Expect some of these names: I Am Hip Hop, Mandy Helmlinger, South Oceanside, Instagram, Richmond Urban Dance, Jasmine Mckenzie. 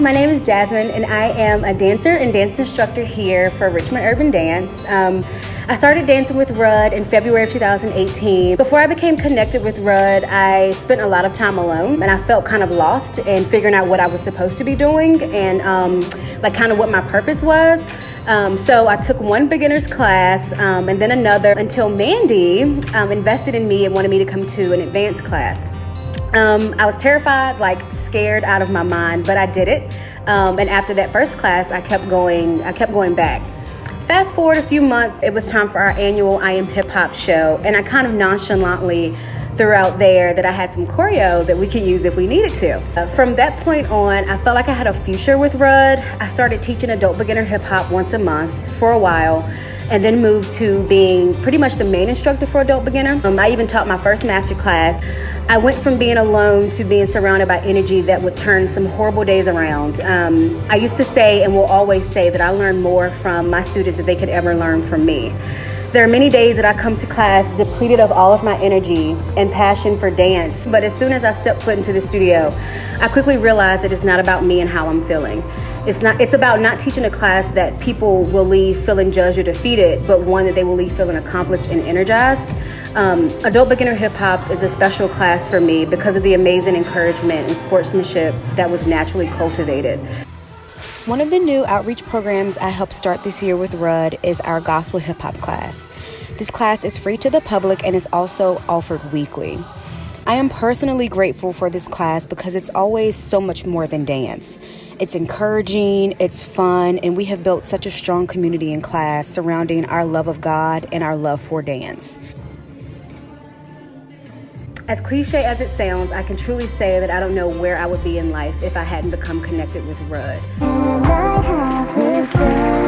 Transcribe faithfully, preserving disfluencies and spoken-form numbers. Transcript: my name is Jasmine, and I am a dancer and dance instructor here for Richmond Urban Dance. Um, I started dancing with R U D in February of two thousand eighteen. Before I became connected with R U D, I spent a lot of time alone, and I felt kind of lost in figuring out what I was supposed to be doing and um, like kind of what my purpose was. Um, so I took one beginner's class um, and then another until Mandy um, invested in me and wanted me to come to an advanced class. Um, I was terrified, like scared out of my mind, but I did it. Um, and after that first class, I kept going, I kept going back. Fast forward a few months, it was time for our annual I Am Hip Hop show, and I kind of nonchalantly threw out there that I had some choreo that we could use if we needed to. Uh, from that point on, I felt like I had a future with R U D. I started teaching adult beginner hip hop once a month for a while, and then moved to being pretty much the main instructor for adult beginner. Um, I even taught my first master class. I went from being alone to being surrounded by energy that would turn some horrible days around. Um, I used to say, and will always say, that I learned more from my students than they could ever learn from me. There are many days that I come to class depleted of all of my energy and passion for dance, but as soon as I stepped foot into the studio, I quickly realized that it's not about me and how I'm feeling. It's not, it's about not teaching a class that people will leave feeling judged or defeated, but one that they will leave feeling accomplished and energized. Um, adult beginner hip hop is a special class for me because of the amazing encouragement and sportsmanship that was naturally cultivated. One of the new outreach programs I helped start this year with R U D is our gospel hip hop class. This class is free to the public and is also offered weekly. I am personally grateful for this class because it's always so much more than dance. It's encouraging, it's fun, and we have built such a strong community in class surrounding our love of God and our love for dance. As cliche as it sounds, I can truly say that I don't know where I would be in life if I hadn't become connected with R U D.